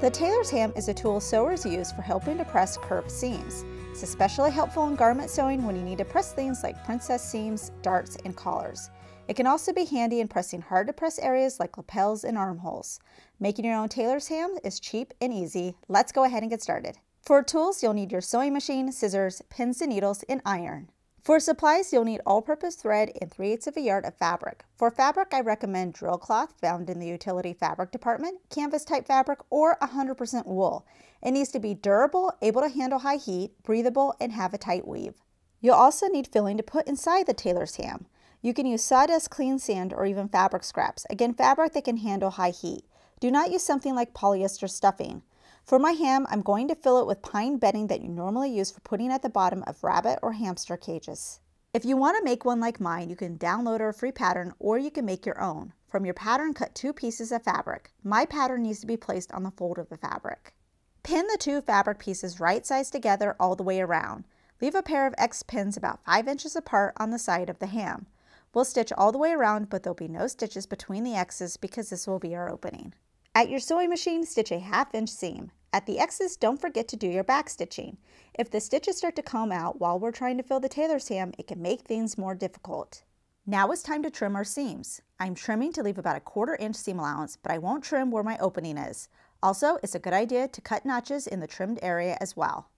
The tailor's ham is a tool sewers use for helping to press curved seams. It's especially helpful in garment sewing when you need to press things like princess seams, darts, and collars. It can also be handy in pressing hard-to-press areas like lapels and armholes. Making your own tailor's ham is cheap and easy. Let's go ahead and get started. For tools, you'll need your sewing machine, scissors, pins and needles, and iron. For supplies, you'll need all-purpose thread and 3/8 of a yard of fabric. For fabric, I recommend drill cloth found in the utility fabric department, canvas-type fabric, or 100% wool. It needs to be durable, able to handle high heat, breathable, and have a tight weave. You'll also need filling to put inside the tailor's ham. You can use sawdust, clean sand, or even fabric scraps. Again, fabric that can handle high heat. Do not use something like polyester stuffing. For my ham, I'm going to fill it with pine bedding that you normally use for putting at the bottom of rabbit or hamster cages. If you want to make one like mine, you can download our free pattern or you can make your own. From your pattern, cut 2 pieces of fabric. My pattern needs to be placed on the fold of the fabric. Pin the 2 fabric pieces right sides together all the way around. Leave a pair of X pins about 5 inches apart on the side of the ham. We'll stitch all the way around, but there'll be no stitches between the X's because this will be our opening. At your sewing machine, stitch a 1/2 inch seam. At the X's, don't forget to do your back stitching. If the stitches start to come out while we're trying to fill the tailor's ham, it can make things more difficult. Now it's time to trim our seams. I'm trimming to leave about a 1/4 inch seam allowance, but I won't trim where my opening is. Also, it's a good idea to cut notches in the trimmed area as well.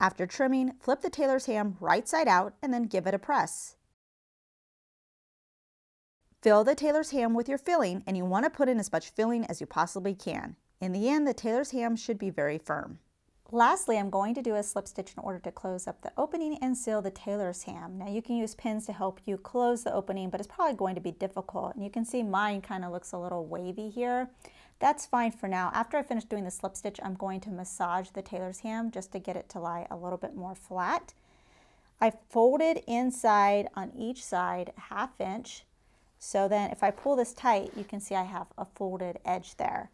After trimming, flip the tailor's ham right side out and then give it a press. Fill the tailor's ham with your filling, and you want to put in as much filling as you possibly can. In the end, the tailor's ham should be very firm. Lastly, I'm going to do a slip stitch in order to close up the opening and seal the tailor's ham. Now you can use pins to help you close the opening, but it's probably going to be difficult. And you can see mine kind of looks a little wavy here. That's fine for now. After I finish doing the slip stitch, I'm going to massage the tailor's ham just to get it to lie a little bit more flat. I folded inside on each side 1/2 inch. So then if I pull this tight, you can see I have a folded edge there.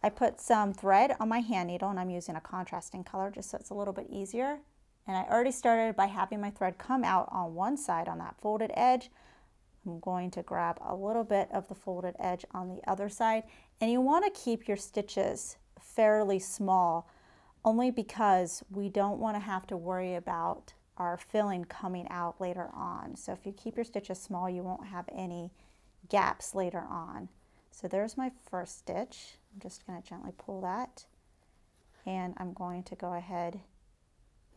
I put some thread on my hand needle, and I'm using a contrasting color just so it's a little bit easier. And I already started by having my thread come out on one side on that folded edge. I'm going to grab a little bit of the folded edge on the other side. And you want to keep your stitches fairly small, only because we don't want to have to worry about our filling coming out later on. So if you keep your stitches small, you won't have any gaps later on. So there's my first stitch. I'm just going to gently pull that, and I'm going to go ahead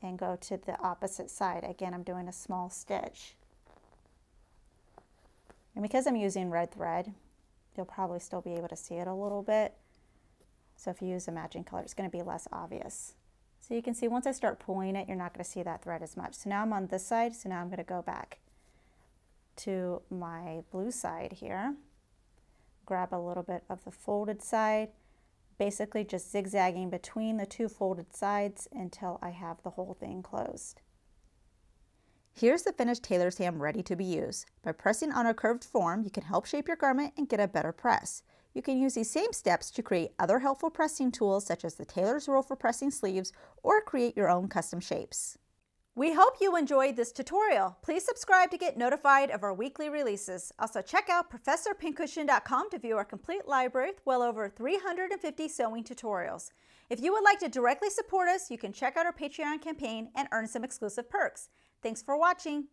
and go to the opposite side. Again, I'm doing a small stitch, and because I'm using red thread, you'll probably still be able to see it a little bit. So if you use a matching color, it's going to be less obvious. So you can see once I start pulling it, you're not going to see that thread as much. So now I'm on this side, so now I'm going to go back to my blue side here, grab a little bit of the folded side, basically just zigzagging between the 2 folded sides until I have the whole thing closed. Here's the finished tailor's ham ready to be used. By pressing on a curved form, you can help shape your garment and get a better press. You can use these same steps to create other helpful pressing tools such as the tailor's rule for pressing sleeves, or create your own custom shapes. We hope you enjoyed this tutorial. Please subscribe to get notified of our weekly releases. Also check out ProfessorPincushion.com to view our complete library with well over 350 sewing tutorials. If you would like to directly support us, you can check out our Patreon campaign and earn some exclusive perks. Thanks for watching.